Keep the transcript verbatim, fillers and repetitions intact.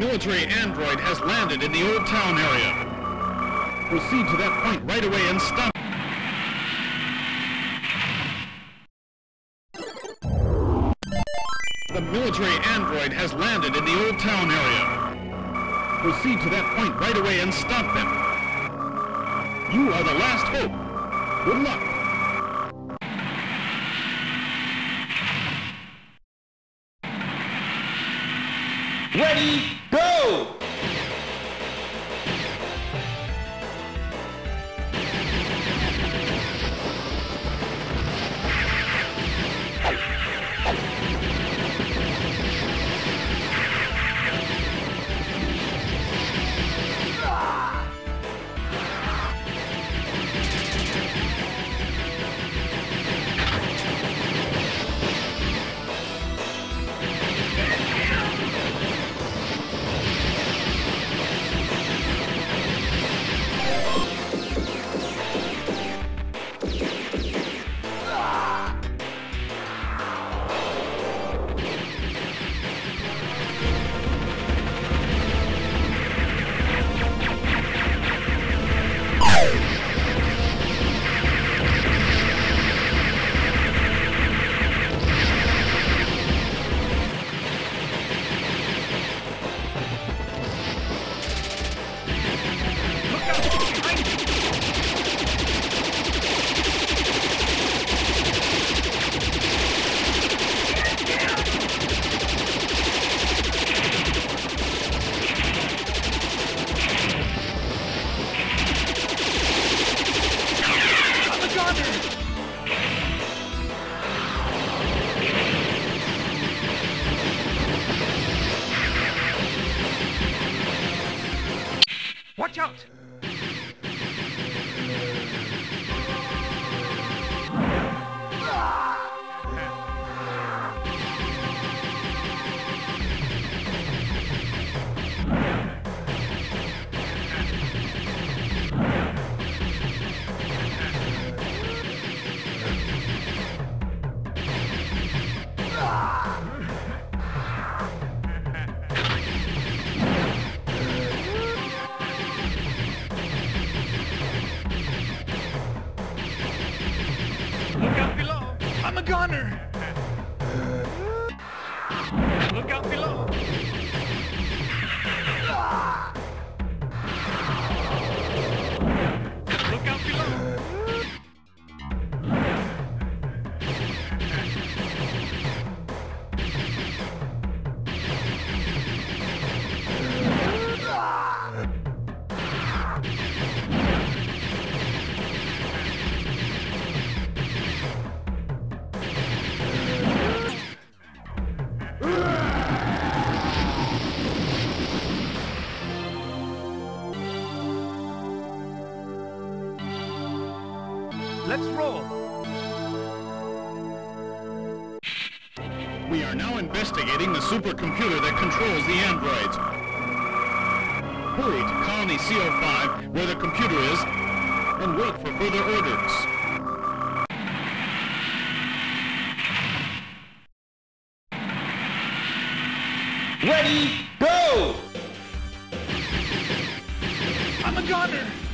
military android has landed in the Old Town area. Proceed to that point right away and stop. The military android has landed in the Old Town area. Proceed to that point right away and stop them. You are the last hope. Good luck. Ready, go! Watch out! I'm a goner! Look out below! Look out below! Let's roll! We are now investigating the supercomputer that controls the androids. Hurry to Colony C O five, where the computer is, and wait for further orders. Ready, go! I'm a goner!